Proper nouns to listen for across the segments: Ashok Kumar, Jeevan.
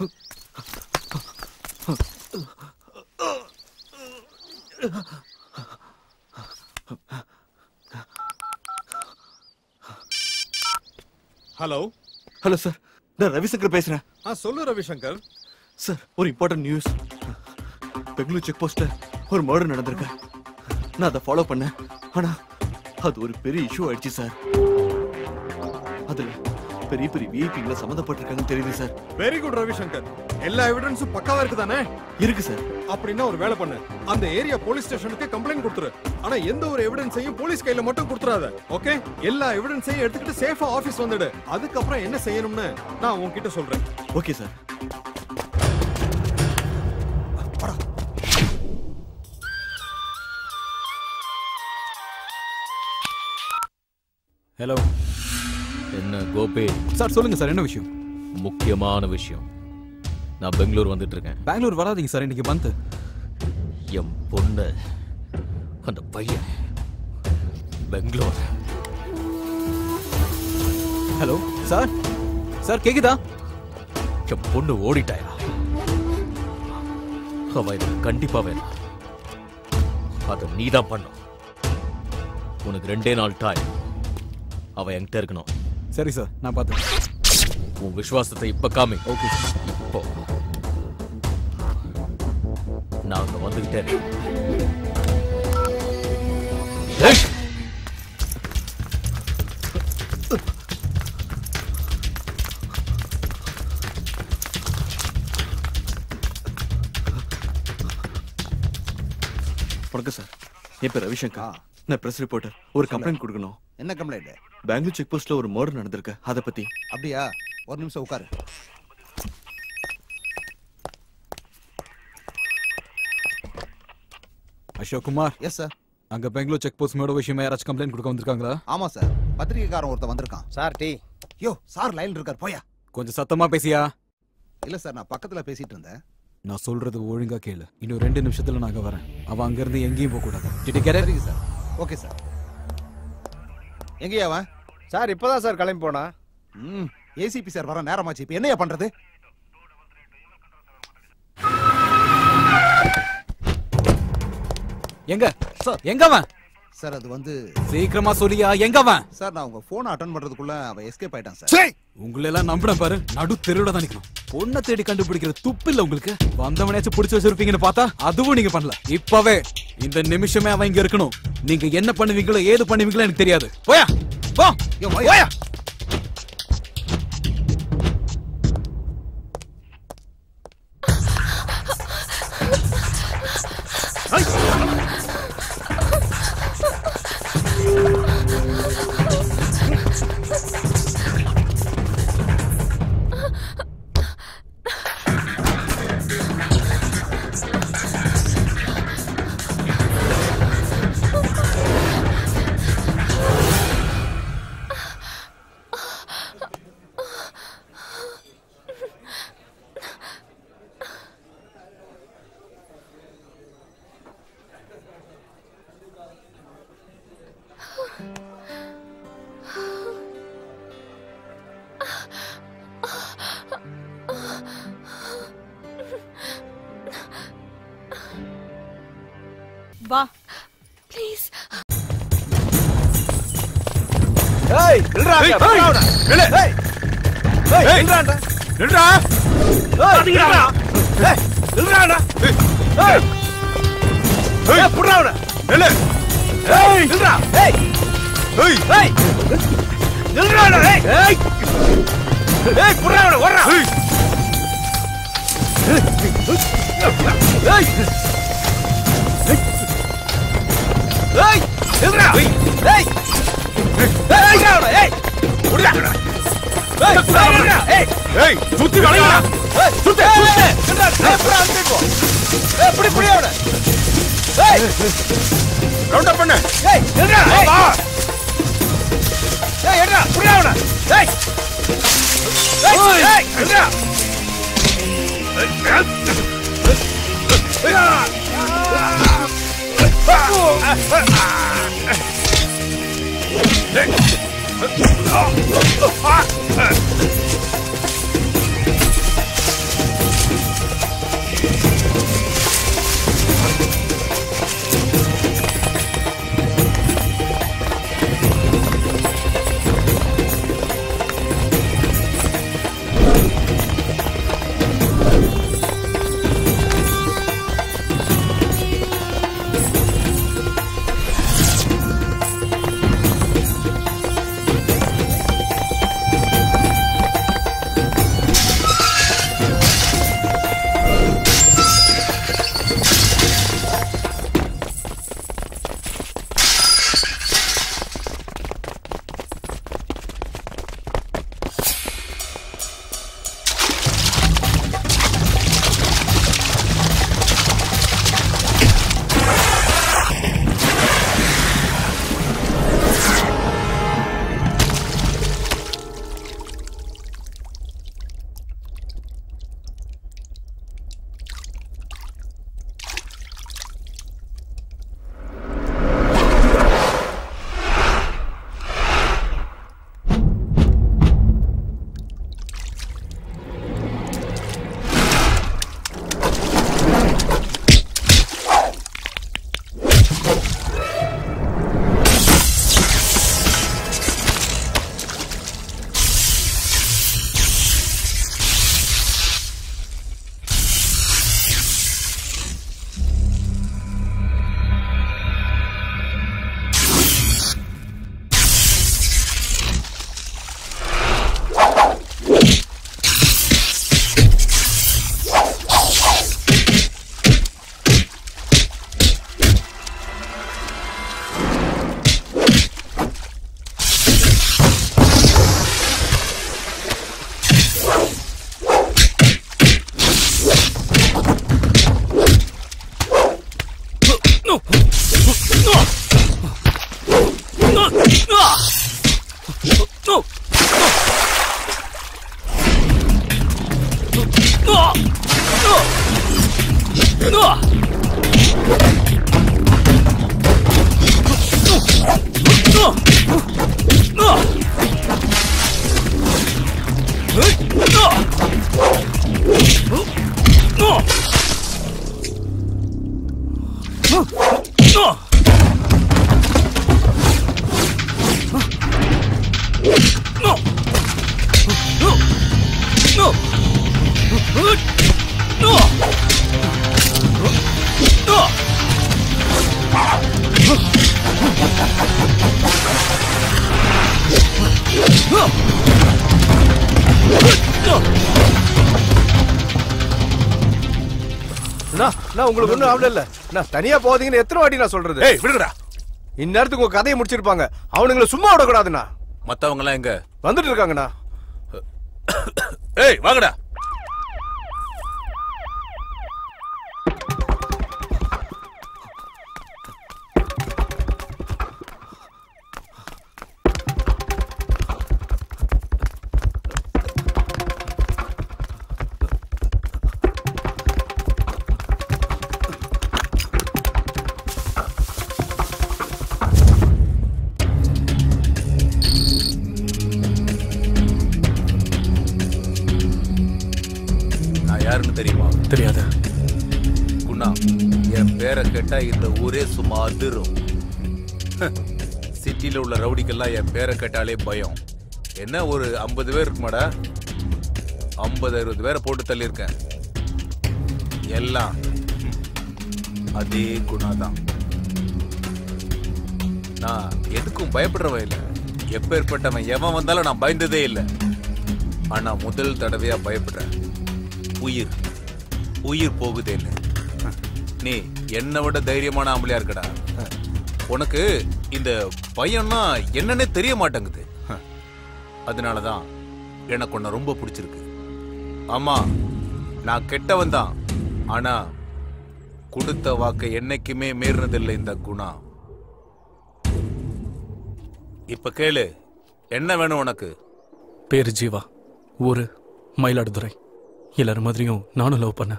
Hello hello sir, நான் ரவிசங்கர் பேசுறேன். ஆ சொல்லு ரவிசங்கர். சார் ஒரு இம்பார்ட்டன்ட் நியூஸ். பெங்களூர் செக் போஸ்ட்ல ஒரு மர்டர் நடந்திருக்கு. நான் அதை ஃபாலோ பண்ணேன், ஆனா அது ஒரு பெரிய இஷ்யூ ஆயிடுச்சு சார். அதுல பெரிய பெரிய விஐபிங்கள சம்பந்தப்பட்டிருக்காங்கன்னு தெரியுது சார். வெரி குட் ரவிசங்கர், எல்லா எவிடன்ஸும் பக்காவா இருக்கு தானே? இருக்கு சார். அப்படின்னா ஒரு வேலை பண்ணு, அந்த ஏரியா போலீஸ் ஸ்டேஷனுக்கு கம்ப்ளைண்ட் கொடுத்துரு. ஆனா எந்த ஒரு எவிடன்ஸையும் போலீஸ் கையில மட்டும் கொடுத்துறாத. ஓகே, எல்லா எவிடன்ஸையும் எடுத்துக்கிட்டு சேஃபா ஆபீஸ் வந்துடு. அதுக்கப்புறம் என்ன செய்யணும்னு நான் உங்ககிட்ட சொல்றேன். Okay sir. ஹலோ, என்ன கோபி சார்? சொல்லுங்க சார், என்ன விஷயம்? முக்கியமான விஷயம். நான் பெங்களூர் வந்துட்டு இருக்கேன். பெங்களூர் வராதீங்க சார், இன்னைக்கு பந்து. என் பொண்ணு அந்த பையன் பெங்களூர். ஹலோ சார், சார் கேக்குதா? என் பொண்ணு ஓடிட்டாயா? அவ இது கண்டிப்பா வேணாம், அதை நீ தான் பண்ணும். உனக்கு 2 நாள் டைம். அவ என்கிட்ட இருக்கணும். சரி சார், நான் பார்த்துக்கிறேன். உன் விசுவாசத்தை இப்ப காமி. Okay sir. இப்போ நான் அங்க வந்துகிட்டேன். வணக்கம் சார், என் பேர் ரவிசங்கர். நான் பிரஸ் ரிப்போர்ட்டர். ஒரு கம்ப்ளைண்ட் கொடுக்கணும். என்ன கம்ப்ளைண்ட்? பெங்களூர் செக் போஸ்ட்ல ஒரு மர்டர் நடந்திருக்கு, அதை பத்தி. அப்படியா, ஒரு நிமிஷம் உட்காரு. அசோக் குமார். Yes sir. அங்க பெங்களூர் செக் போஸ்ட் மர்டர் விஷயமா யாராச்சும் கம்ப்ளைண்ட் கொடுக்க வந்திருக்காங்களா? ஆமா சார், பத்திரிகைக்காரன் ஒருத்தன் வந்திருக்கான் சார். டீ யோ சார், லைன்ல இருக்கார், போயா. கொஞ்சம் சத்தமா பேசியா? இல்ல சார், நான் பக்கத்துல பேசிட்டு இருந்தேன். நான் சொல்றது ஒழுங்கா கேளு. இன்னும் 2 நிமிஷத்துல நான் அங்க வரேன். அவன் அங்க இருந்து எங்கேயும் போக கூடாது சார். Okay sir. எங்கேயா அவன்? சார் இப்பதான் சார் கிளம்பி போனா. ஏசிபி சார் வர நேரமாச்சு, இப்ப என்னையா பண்றது? எங்க சார்? எங்க அவன்? சார் அது வந்து சீக்கிரமா சொல்லியா, எங்க அவன்? சார் நான் உங்க போன் அட்டெண்ட் பண்றதுக்குள்ள அவன் எஸ்கேப் ஆயிட்டான் சார். உங்களை எல்லாம் நம்பின பாரு, நடு தெருவுல தான் நிக்கணும். பொண்ணை தேடி கண்டுபிடிக்கிற துப்பு இல்ல உங்களுக்கு. வந்தவனையாச்சும் பிடிச்சு வச்சிருப்பீங்கன்னு பார்த்தா அதுவும் நீங்க பண்ணல. இப்பவே இந்த நிமிஷமே அவன் இங்க இருக்கணும். நீங்க என்ன பண்ணுவீங்களோ ஏது பண்ணுவீங்களோ எனக்கு தெரியாது. போயா போயா. உங்களுக்கு ஒண்ணும் ஆவல இல்ல. நான் தனியா போதீங்கன்னு எத்தனை வாட்டி நான் சொல்றது? ஏய் விடுங்கடா. இந்நேரத்துக்கு உங்க கதையை முடிச்சிருப்பாங்க. அவங்கள சும்மா விட கூடாதுண்ணா. மத்தவங்க எல்லாம் எங்க வந்துட்டு இருக்காங்கண்ணா. ஏய் வாங்கடா. இந்த ஊரே சும்மா அதிரும். சிட்டில உள்ள ரவுடிக்கெல்லாம் என் பேரை கேட்டாலே பயம். என்ன ஒரு 50 பேர் இருக்குமாடா? 50-60 பேரை போட்டு தள்ளியிருக்கேன். எல்லாம் அதே குணாதான். நான் எதுக்கும் பயப்படுறவன் இல்லை. எப்பேற்பட்டவன் எவன் வந்தாலும் நான் பயந்ததே இல்லை. ஆனா முதல் தடவையா பயப்படுறேன். உயிர் போகுதே இல்லை. நீ என்னை விட தைரியமான ஆம்பளையா இருக்கடா. உனக்கு இந்த பையன்னா என்னன்னே தெரிய மாட்டேங்குது. அதனாலதான் எனக்கு உன்னை ரொம்ப பிடிச்சிருக்கு. ஆமா, நான் கெட்டவன் தான். ஆனா கொடுத்த வாக்கை என்னைக்குமே மீறினதில்லை இந்த குணா. இப்ப கேளு, என்ன வேணும் உனக்கு? பேரு ஜீவா, ஊரு மயிலாடுதுறை. எல்லாரும் மாதிரியும் நானும் லவ் பண்ண.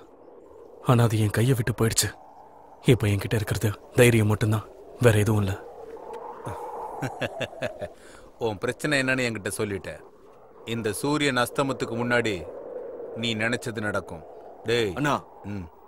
ஆனா அது என் கையை விட்டு போயிடுச்சு. இப்போ என்கிட்ட இருக்கிறது தைரியம் மட்டும்தான், வேற எதுவும் இல்லை. உன் பிரச்சனை என்னன்னு என்கிட்ட சொல்லிட்ட. இந்த சூரியன் அஸ்தமத்துக்கு முன்னாடி நீ நினைச்சது நடக்கும். டேய் அண்ணா,